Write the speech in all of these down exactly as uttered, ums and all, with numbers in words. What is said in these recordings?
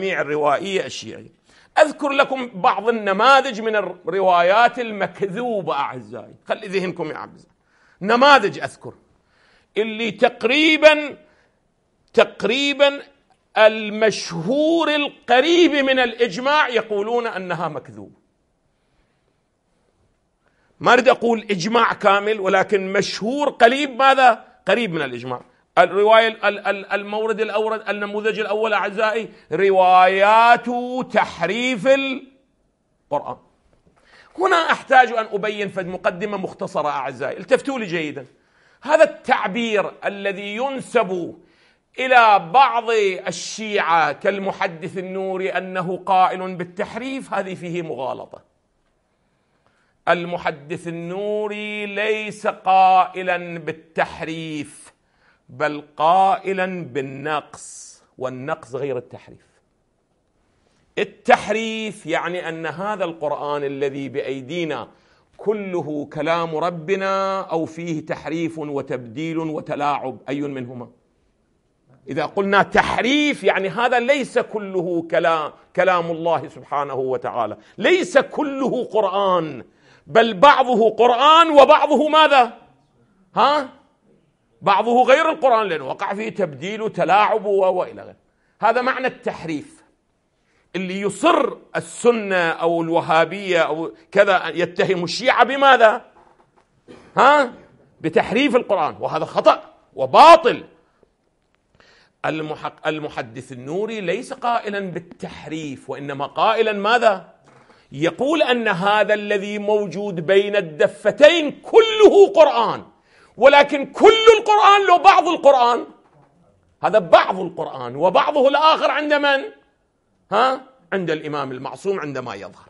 جميع الروائية الشيعية. أذكر لكم بعض النماذج من الروايات المكذوبة أعزائي، خلي ذهنكم يعبز. نماذج أذكر اللي تقريبا تقريبا المشهور القريب من الإجماع يقولون أنها مكذوبة. ما أريد أقول إجماع كامل، ولكن مشهور قريب، ماذا؟ قريب من الإجماع. الرواية المورد الأورد النموذج الأول أعزائي روايات تحريف القرآن. هنا أحتاج أن أبين فد مقدمة مختصرة أعزائي، التفتوا لي جيدا. هذا التعبير الذي ينسب إلى بعض الشيعة كالمحدث النوري أنه قائل بالتحريف، هذه فيه مغالطة. المحدث النوري ليس قائلا بالتحريف، بل قائلا بالنقص، والنقص غير التحريف. التحريف يعني أن هذا القرآن الذي بأيدينا كله كلام ربنا أو فيه تحريف وتبديل وتلاعب، أي منهما؟ إذا قلنا تحريف يعني هذا ليس كله كلام كلام الله سبحانه وتعالى، ليس كله قرآن، بل بعضه قرآن وبعضه ماذا؟ ها؟ بعضه غير القرآن لأنه وقع فيه تبديل وتلاعب وإلى غيره. هذا معنى التحريف. اللي يصر السنة أو الوهابية أو كذا يتهم الشيعة بماذا؟ ها؟ بتحريف القرآن، وهذا خطأ وباطل. المحدث النوري ليس قائلا بالتحريف، وإنما قائلا ماذا؟ يقول أن هذا الذي موجود بين الدفتين كله قرآن، ولكن كل القرآن له بعض القرآن، هذا بعض القرآن، وبعضه الآخر عند من؟ ها؟ عند الإمام المعصوم عندما يظهر.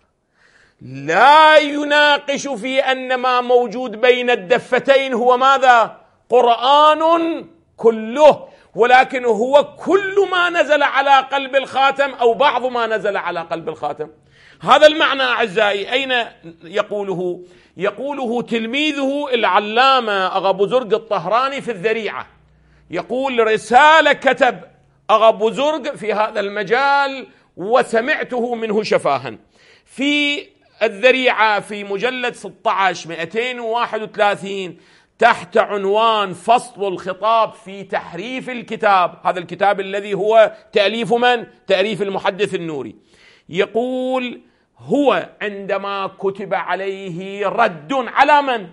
لا يناقش في أن ما موجود بين الدفتين هو ماذا؟ قرآن كله، ولكن هو كل ما نزل على قلب الخاتم أو بعض ما نزل على قلب الخاتم. هذا المعنى أعزائي أين يقوله؟ يقوله تلميذه العلامة اقابزرگ الطهراني في الذريعة. يقول رسالة كتب اقابزرگ في هذا المجال وسمعته منه شفاها في الذريعة في مجلد ستة عشر مئتين وواحد وثلاثين تحت عنوان فصل الخطاب في تحريف الكتاب. هذا الكتاب الذي هو تأليف من؟ تأليف المحدث النوري. يقول هو عندما كتب عليه رد على من؟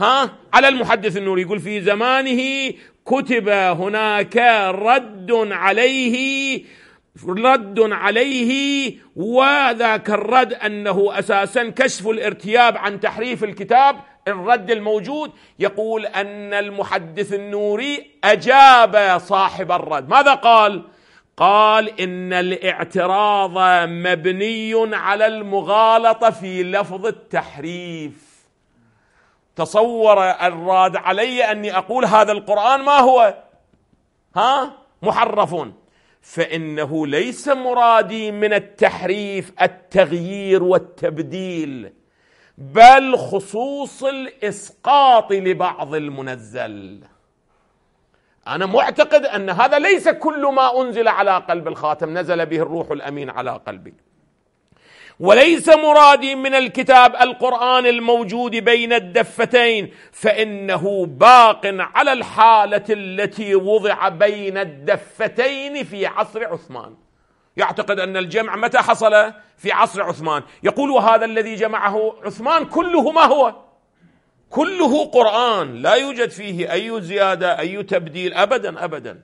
ها؟ على المحدث النوري. يقول في زمانه كتب هناك رد عليه رد عليه وذاك الرد أنه أساسا كشف الارتياب عن تحريف الكتاب. الرد الموجود يقول أن المحدث النوري أجاب صاحب الرد، ماذا قال؟ قال إن الاعتراض مبني على المغالطة في لفظ التحريف. تصور الراد علي أني أقول هذا القرآن ما هو؟ ها؟ محرف، فإنه ليس مرادي من التحريف التغيير والتبديل، بل خصوص الإسقاط لبعض المنزل. أنا معتقد أن هذا ليس كل ما أنزل على قلب الخاتم نزل به الروح الأمين على قلبي، وليس مرادي من الكتاب القرآن الموجود بين الدفتين، فإنه باق على الحالة التي وضع بين الدفتين في عصر عثمان. يعتقد أن الجمع متى حصل؟ في عصر عثمان. يقول وهذا الذي جمعه عثمان كله ما هو؟ كله قرآن، لا يوجد فيه أي زيادة أي تبديل أبدا أبدا،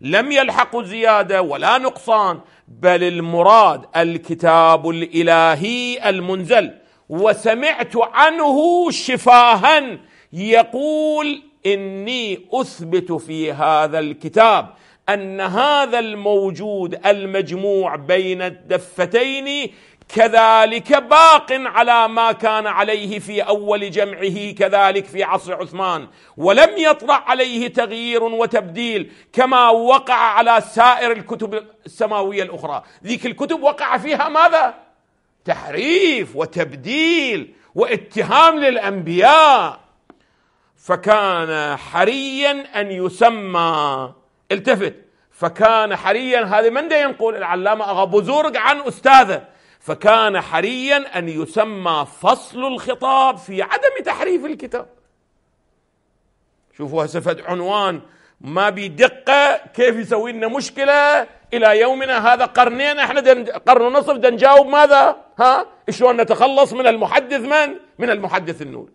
لم يلحق زيادة ولا نقصان، بل المراد الكتاب الإلهي المنزل. وسمعت عنه شفاها يقول إني أثبت في هذا الكتاب أن هذا الموجود المجموع بين الدفتين كذلك باق على ما كان عليه في أول جمعه كذلك في عصر عثمان، ولم يطرأ عليه تغيير وتبديل كما وقع على سائر الكتب السماوية الأخرى. ذيك الكتب وقع فيها ماذا؟ تحريف وتبديل واتهام للأنبياء، فكان حريا أن يسمى، التفت، فكان حريا، هذا من دا ينقل العلامة اقابزرگ عن أستاذه، فكان حريا أن يسمى فصل الخطاب في عدم تحريف الكتاب. شوفوا هسه فد عنوان ما بدقة كيف يسوي لنا مشكلة إلى يومنا هذا، قرنين احنا دن قرن ونصف دنجاوب ماذا؟ ها شلون نتخلص من المحدث من؟ من المحدث النوري.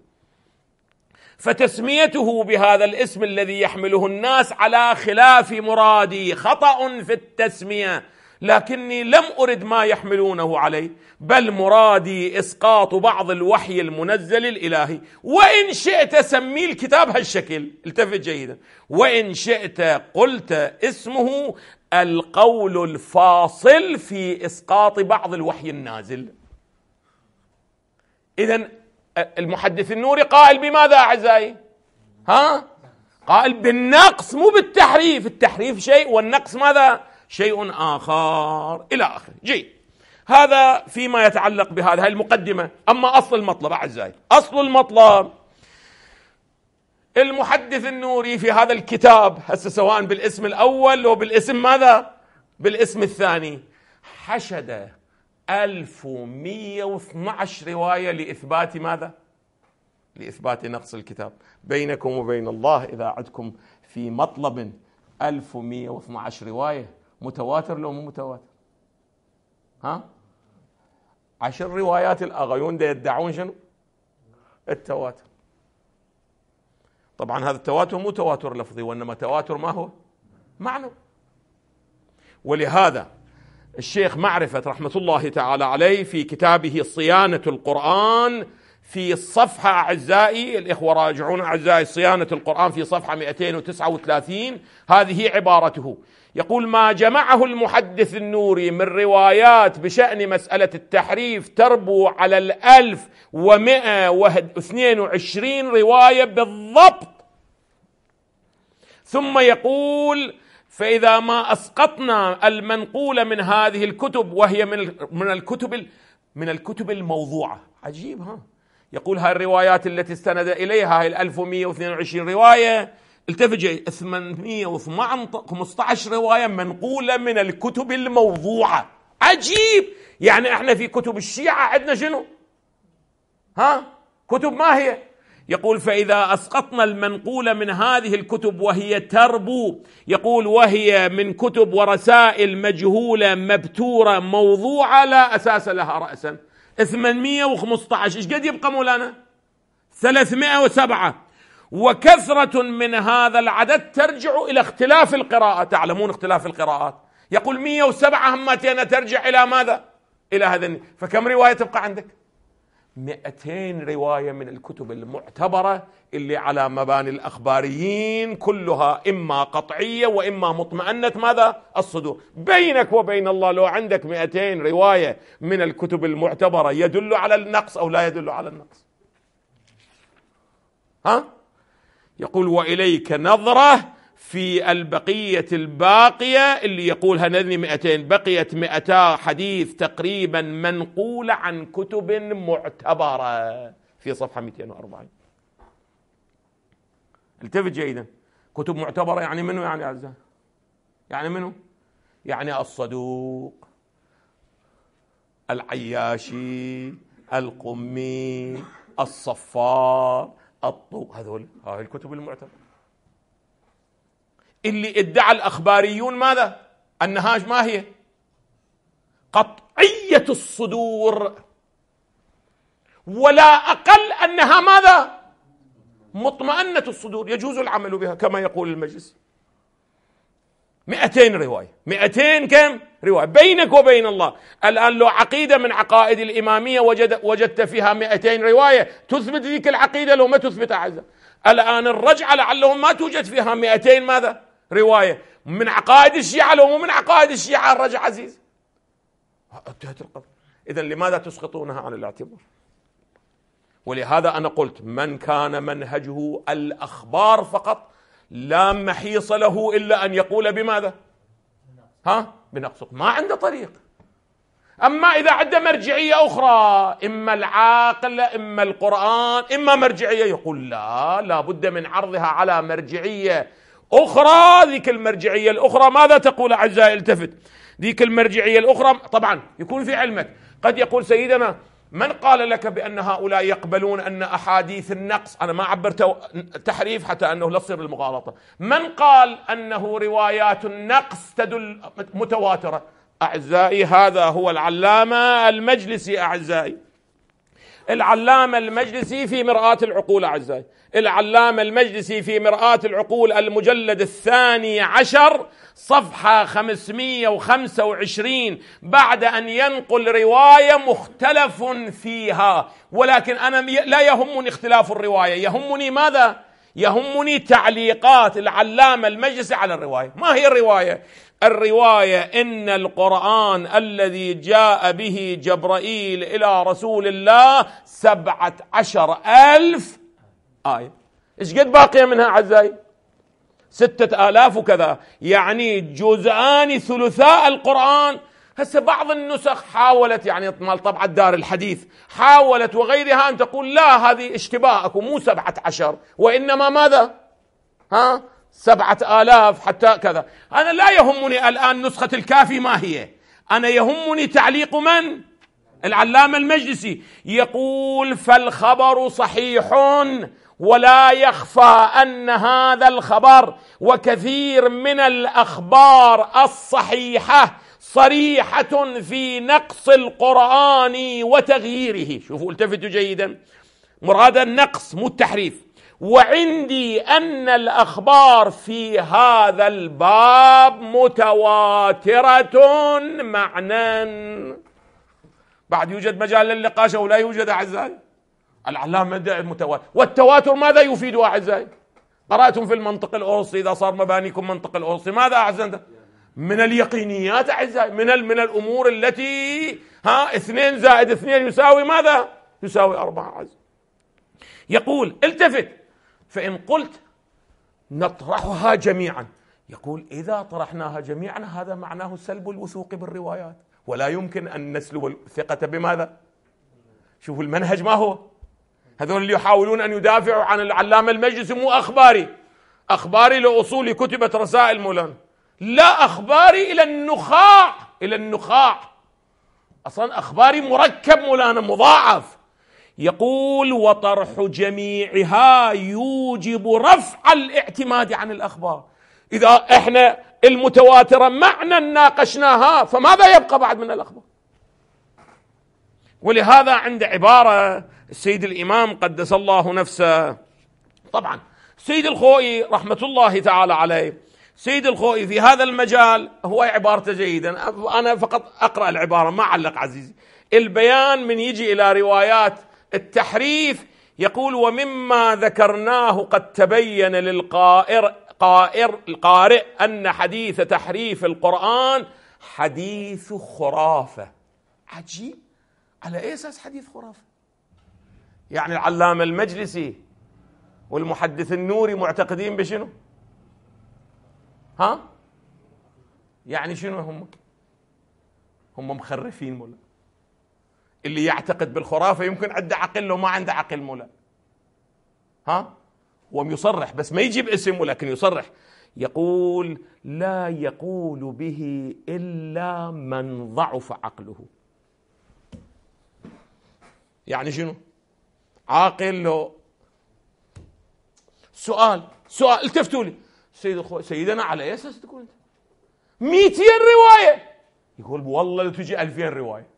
فتسميته بهذا الاسم الذي يحمله الناس على خلاف مرادي خطأ في التسمية، لكني لم أرد ما يحملونه عليه، بل مرادي إسقاط بعض الوحي المنزل الإلهي. وإن شئت سمي الكتاب هالشكل، التفت جيدا، وإن شئت قلت اسمه القول الفاصل في إسقاط بعض الوحي النازل. إذن المحدث النوري قائل بماذا أعزائي؟ ها؟ قائل بالنقص مو بالتحريف، التحريف شيء والنقص ماذا؟ شيء آخر إلى آخر. جيد، هذا فيما يتعلق بهذا، هاي المقدمة. أما أصل المطلب أعزائي، أصل المطلب المحدث النوري في هذا الكتاب هسه سواء بالاسم الأول أو بالاسم ماذا؟ بالاسم الثاني حشد ألف ومئة واثني عشر رواية لإثبات ماذا؟ لإثبات نقص الكتاب. بينكم وبين الله إذا عدكم في مطلب ألف ومئة واثني عشر رواية، متواتر لو مو متواتر؟ ها؟ عشر روايات الأغيون دا يدعون شنو؟ التواتر. طبعا هذا التواتر مو تواتر لفظي، وإنما تواتر ما هو؟ معنى. ولهذا الشيخ معرفة رحمة الله تعالى عليه في كتابه صيانة القرآن في الصفحة أعزائي، الإخوة راجعون أعزائي صيانة القرآن في صفحة مئتين وتسعة وثلاثين، هذه عبارته، يقول: ما جمعه المحدث النوري من روايات بشأن مسألة التحريف تربو على الألف ومئة واثنين وعشرين رواية بالضبط. ثم يقول: فإذا ما أسقطنا المنقولة من هذه الكتب، وهي من الكتب من الكتب الموضوعة. عجيب، ها؟ يقول هاي الروايات التي استند إليها، هاي ألف ومئة واثنين وعشرين رواية، التفجئ ثمانمئة وخمسة عشر رواية منقولة من الكتب الموضوعة. عجيب، يعني احنا في كتب الشيعة عندنا شنو؟ ها؟ كتب ما هي؟ يقول: فإذا أسقطنا المنقولة من هذه الكتب وهي تربو، يقول: وهي من كتب ورسائل مجهولة مبتورة موضوعة لا أساس لها رأسا. ثمانمئة وخمسة عشر، إيش قد يبقى مولانا؟ ثلاثمئة وسبعة. وكثرة من هذا العدد ترجع إلى اختلاف القراءة، تعلمون اختلاف القراءات، يقول مئة وسبعة همتين ترجع إلى ماذا؟ إلى هذا. فكم رواية تبقى عندك؟ مئتين رواية من الكتب المعتبرة اللي على مباني الأخباريين، كلها إما قطعية وإما مطمئنة ماذا؟ الصدور. بينك وبين الله لو عندك مئتين رواية من الكتب المعتبرة يدل على النقص أو لا يدل على النقص؟ ها؟ يقول: وإليك نظرة في البقية الباقية، اللي يقولها نذني مئتين، بقيت مئتا حديث تقريبا منقولة عن كتب معتبرة في صفحة مئتين وأربعين. التفت جيدا، كتب معتبرة يعني منو؟ يعني عزة يعني منو؟ يعني الصدوق، العياشي، القمي، الصفار، الطوق، هذول هاي الكتب المعتبرة اللي ادعى الأخباريون ماذا؟ أنها ما هي؟ قطعية الصدور، ولا أقل أنها ماذا؟ مطمئنة الصدور، يجوز العمل بها كما يقول المجلسي. مئتين رواية، مئتين كم؟ رواية. بينك وبين الله الآن لو عقيدة من عقائد الإمامية وجد وجدت فيها مئتين رواية تثبت ذيك العقيدة لو ما تثبت أعزة. الآن الرجعة لعلهم ما توجد فيها مئتين ماذا؟ رواية من عقائد الشيعة لو مو من عقائد الشيعة الرجعة عزيز. انتهت القضية. إذا لماذا تسقطونها عن الاعتبار؟ ولهذا أنا قلت: من كان منهجه الأخبار فقط لا محيص له إلا أن يقول بماذا؟ ها؟ بنقصه، ما عنده طريق. أما إذا عنده مرجعية أخرى، إما العاقل إما القرآن إما مرجعية، يقول لا، لا بد من عرضها على مرجعية أخرى، ذيك المرجعية الأخرى ماذا تقول؟ أعزائي التفت، ذيك المرجعية الأخرى طبعا يكون في علمك، قد يقول سيدنا من قال لك بأن هؤلاء يقبلون أن أحاديث النقص، أنا ما عبرت تحريف حتى أنه لا تصير المغالطة، من قال أنه روايات النقص تدل متواترة؟ أعزائي هذا هو العلامة المجلسي، أعزائي العلامة المجلسي في مرآة العقول، أعزائي العلامة المجلسي في مرآة العقول المجلد الثاني عشر صفحة خمسمائة وخمسة وعشرين، بعد أن ينقل رواية مختلف فيها، ولكن أنا لا يهمني اختلاف الرواية، يهمني ماذا؟ يهمني تعليقات العلامة المجلسي على الرواية. ما هي الرواية؟ الرواية إن القرآن الذي جاء به جبرائيل إلى رسول الله سبعة عشر ألف آية. إيش قد باقية منها أعزائي؟ ستة آلاف وكذا، يعني جزءان ثلثاء القرآن. هسه بعض النسخ حاولت، يعني طبعة دار الحديث حاولت وغيرها أن تقول لا، هذه اشتباهك، مو سبعة عشر وإنما ماذا؟ ها؟ سبعة آلاف حتى كذا. أنا لا يهمني الآن نسخة الكافي ما هي، أنا يهمني تعليق من؟ العلامة المجلسي. يقول فالخبر صحيح ولا يخفى أن هذا الخبر وكثير من الأخبار الصحيحة صريحة في نقص القرآن وتغييره. شوفوا التفتوا جيدا، مراد النقص مو التحريف. وعندي أن الأخبار في هذا الباب متواترة معنى. بعد يوجد مجال للنقاش أو لا يوجد أعزائي؟ العلامة مدعي المتواتر، والتواتر ماذا يفيد أعزائي؟ قرأتم في المنطق الأوصي إذا صار مبانيكم منطق الأوصي ماذا أعزائي؟ من اليقينيات أعزائي، من من الأمور التي ها اثنين زائد اثنين يساوي ماذا؟ يساوي أربعة أعزائي. يقول التفت، فإن قلت نطرحها جميعا، يقول إذا طرحناها جميعا هذا معناه سلب الوثوق بالروايات، ولا يمكن أن نسلب الثقة بماذا؟ شوفوا المنهج ما هو؟ هذول اللي يحاولون أن يدافعوا عن العلامة المجلسي، مو أخباري، أخباري لأصولي كتبت رسائل مولانا، لا أخباري إلى النخاع، إلى النخاع، أصلا أخباري مركب مولانا مضاعف. يقول وطرح جميعها يوجب رفع الاعتماد عن الأخبار. إذا إحنا المتواترة معنى ناقشناها، فماذا يبقى بعد من الأخبار؟ ولهذا عند عبارة السيد الإمام قدس الله نفسه، طبعا سيد الخوئي رحمة الله تعالى عليه، سيد الخوئي في هذا المجال هو عبارته جيدا، أنا فقط أقرأ العبارة ما علق عزيزي. البيان من يجي إلى روايات التحريف يقول ومما ذكرناه قد تبين للقائر قائر القارئ أن حديث تحريف القرآن حديث خرافة. عجيب، على أي أساس حديث خرافة؟ يعني العلامة المجلسي والمحدث النوري معتقدين بشنو؟ ها؟ يعني شنو هم؟ هم مخرفين مولا. اللي يعتقد بالخرافة يمكن عنده عقل وما عنده عقل مولا، ها؟ ويصرح بس ما يجيب اسم، ولكن يصرح يقول لا يقول به إلا من ضعف عقله. يعني شنو عاقل؟ سؤال سؤال التفتوا لي سيد الخو... سيدنا على أي أساس تقول أنت مئتين رواية؟ يقول والله لو تجي ألفين رواية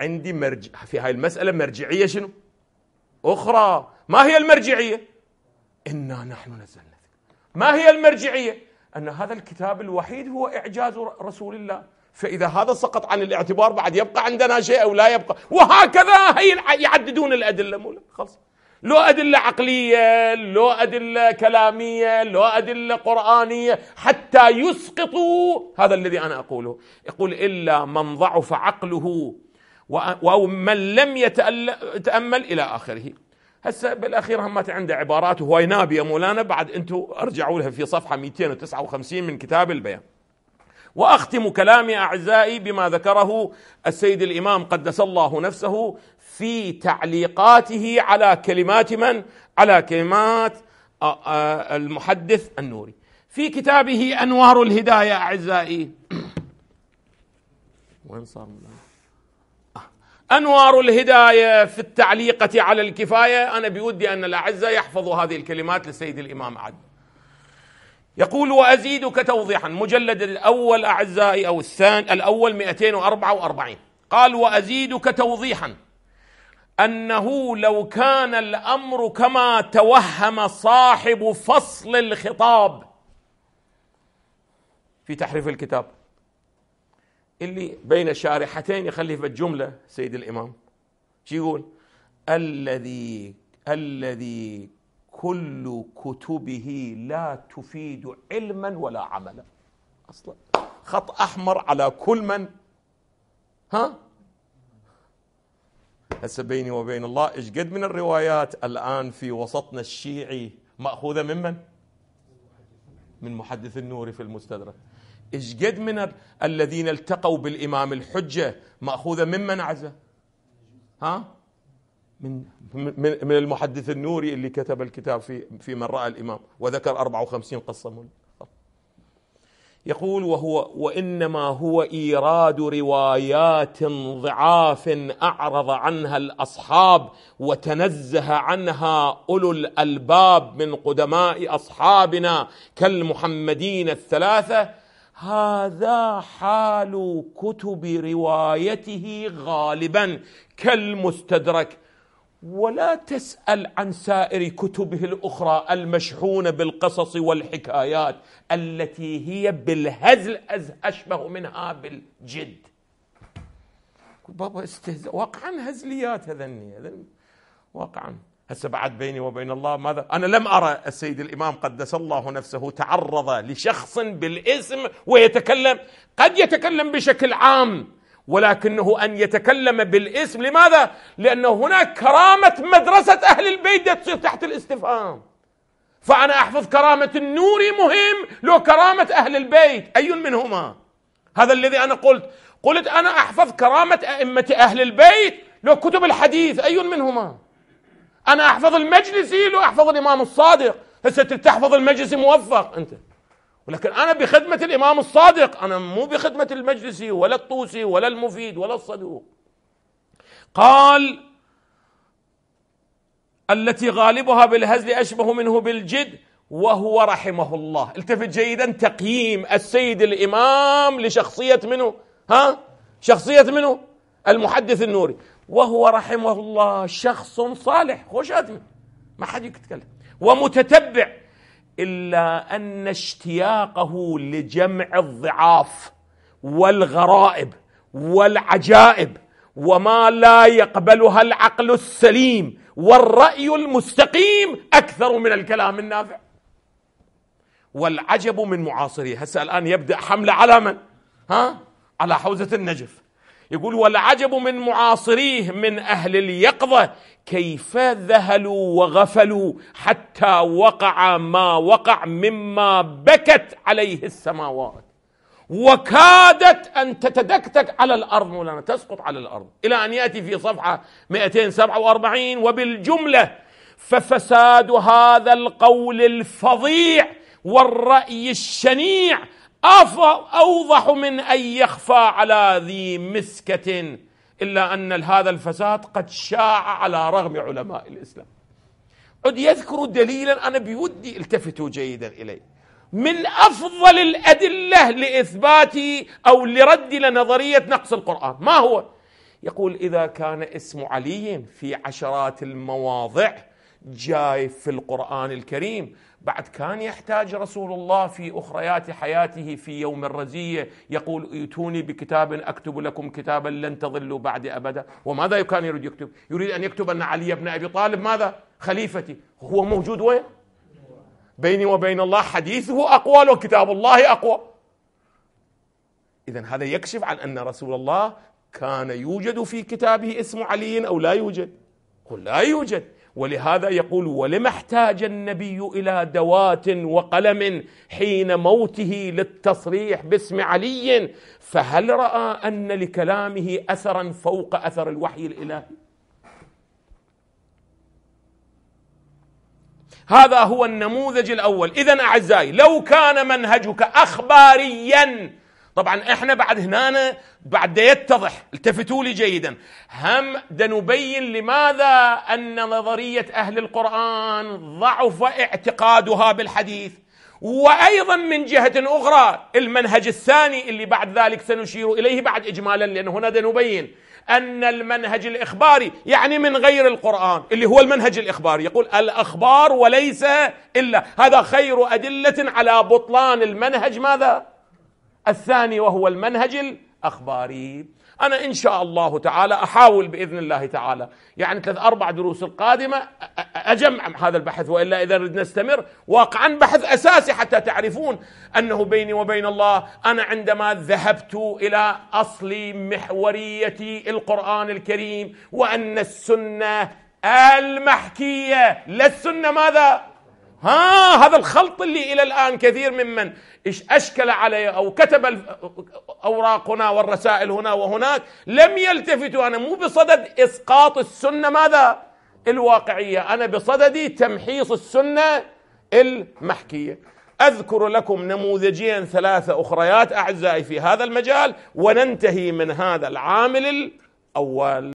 عندي مرج... في هاي المسألة مرجعية شنو أخرى. ما هي المرجعية؟ إنا نحن نزلنا. ما هي المرجعية؟ أن هذا الكتاب الوحيد هو إعجاز رسول الله، فإذا هذا سقط عن الاعتبار بعد يبقى عندنا شيء أو لا يبقى، وهكذا هي يعددون الأدلة مولا. خلص لو أدلة عقلية، لو أدلة كلامية، لو أدلة قرآنية، حتى يسقطوا. هذا الذي أنا أقوله، يقول إلا من ضعف عقله أو من لم يتأمل إلى آخره. هسه بالاخير همت عنده عبارات هواي نابيه مولانا، بعد انتم ارجعوا لها في صفحه مئتين وتسعة وخمسين من كتاب البيان. واختم كلامي اعزائي بما ذكره السيد الامام قدس الله نفسه في تعليقاته على كلمات من؟ على كلمات المحدث النوري. في كتابه أنوار الهداية أعزائي وين صار أنوار الهداية في التعليقة على الكفاية. أنا بودي أن الأعزة يحفظوا هذه الكلمات للسيد الإمام عدل. يقول وأزيدك توضيحا، مجلد الأول أعزائي أو الثاني الأول مئتين وأربعة وأربعين، قال وأزيدك توضيحا أنه لو كان الأمر كما توهم صاحب فصل الخطاب في تحريف الكتاب اللي بين شارحتين يخليه في الجملة سيد الإمام شي يقول الذي الذي كل كتبه لا تفيد علما ولا عملا، أصلا خط أحمر على كل من ها هسه بيني وبين الله إيش قد من الروايات الآن في وسطنا الشيعي مأخوذة ممن؟ من محدث النوري في المستدرك. إيش قد من ال... الذين التقوا بالإمام الحجة مأخوذة ممن عزة؟ ها؟ من... من من المحدث النوري اللي كتب الكتاب في في مرآة الإمام وذكر أربعة وخمسين قصة من. يقول وهو وإنما هو إيراد روايات ضعاف أعرض عنها الأصحاب وتنزه عنها أولو الألباب من قدماء أصحابنا كالمحمدين الثلاثة، هذا حال كتب روايته غالبا كالمستدرك، ولا تسأل عن سائر كتبه الأخرى المشحونة بالقصص والحكايات التي هي بالهزل أشبه منها بالجد. بابا استهزاء واقعا، هزليات هذني هذني واقعا. هسه بعد بيني وبين الله ماذا، أنا لم أرى السيد الإمام قدس الله نفسه تعرض لشخص بالاسم ويتكلم، قد يتكلم بشكل عام ولكنه أن يتكلم بالاسم. لماذا؟ لأنه هناك كرامة مدرسة أهل البيت تصير تحت الاستفهام، فأنا أحفظ كرامة النوري مهم لو كرامة أهل البيت أي منهما؟ هذا الذي أنا قلت قلت أنا أحفظ كرامة أئمة أهل البيت لو كتب الحديث أي منهما؟ أنا أحفظ المجلسي لو أحفظ الإمام الصادق. هسه تحفظ المجلسي موفق أنت، ولكن أنا بخدمة الإمام الصادق، أنا مو بخدمة المجلسي ولا الطوسي ولا المفيد ولا الصدوق. قال التي غالبها بالهزل أشبه منه بالجد وهو رحمه الله. التفت جيدا تقييم السيد الإمام لشخصية منه ها شخصية منه المحدث النوري، وهو رحمه الله شخص صالح خوش آدم ما حد يتكلم ومتتبع، إلا أن اشتياقه لجمع الضعاف والغرائب والعجائب وما لا يقبلها العقل السليم والرأي المستقيم أكثر من الكلام النافع. والعجب من معاصريه، هسه الآن يبدأ حملة على من؟ ها؟ على حوزة النجف. يقول والعجب من معاصريه من أهل اليقظة كيف ذهلوا وغفلوا حتى وقع ما وقع مما بكت عليه السماوات وكادت أن تتدكتك على الأرض ولا تسقط على الأرض، إلى أن يأتي في صفحة مئتين وسبعة وأربعين وبالجملة ففساد هذا القول الفظيع والرأي الشنيع أوضح من أن يخفى على ذي مسكة، إلا أن هذا الفساد قد شاع على رغم علماء الإسلام. قد يذكر دليلا أنا بودي التفتوا جيدا إليه، من أفضل الأدلة لإثبات أو لرد لنظرية نقص القرآن، ما هو؟ يقول إذا كان اسم علي في عشرات المواضع جاي في القرآن الكريم، بعد كان يحتاج رسول الله في أخريات حياته في يوم الرزية يقول ائتوني بكتاب أكتب لكم كتابا لن تضلوا بعد أبدا. وماذا كان يريد يكتب؟ يريد أن يكتب أن علي بن أبي طالب ماذا؟ خليفتي. هو موجود وين؟ بيني وبين الله حديثه أقوى وكتاب الله أقوى. إذن هذا يكشف عن أن رسول الله كان يوجد في كتابه اسم علي أو لا يوجد؟ قل لا يوجد. ولهذا يقول ولم احتاج النبي إلى دوات وقلم حين موته للتصريح باسم علي، فهل رأى أن لكلامه أثرا فوق أثر الوحي الإلهي؟ هذا هو النموذج الأول. إذن أعزائي لو كان منهجك أخباريا، طبعا احنا بعد هنا بعد يتضح، التفتوا لي جيدا، هم دنبين لماذا أن نظرية أهل القرآن ضعف اعتقادها بالحديث، وأيضا من جهة أخرى المنهج الثاني اللي بعد ذلك سنشير إليه بعد إجمالا، لأن هنا دنبين أن المنهج الإخباري يعني من غير القرآن اللي هو المنهج الإخباري، يقول الأخبار وليس إلا، هذا خير أدلة على بطلان المنهج ماذا؟ الثاني، وهو المنهج الأخباري. أنا إن شاء الله تعالى أحاول بإذن الله تعالى يعني ثلاث أربع دروس القادمة أجمع هذا البحث، وإلا إذا نريد نستمر واقعا بحث أساسي حتى تعرفون أنه بيني وبين الله أنا عندما ذهبت إلى أصل محورية القرآن الكريم، وأن السنة المحكية لا السنة ماذا؟ ها هذا الخلط اللي إلى الآن كثير ممن أشكل عليه أو كتب أوراقنا والرسائل هنا وهناك لم يلتفتوا. أنا مو بصدد إسقاط السنة ماذا الواقعية، أنا بصددي تمحيص السنة المحكية. أذكر لكم نموذجين ثلاثة أخريات أعزائي في هذا المجال وننتهي من هذا العامل الأول.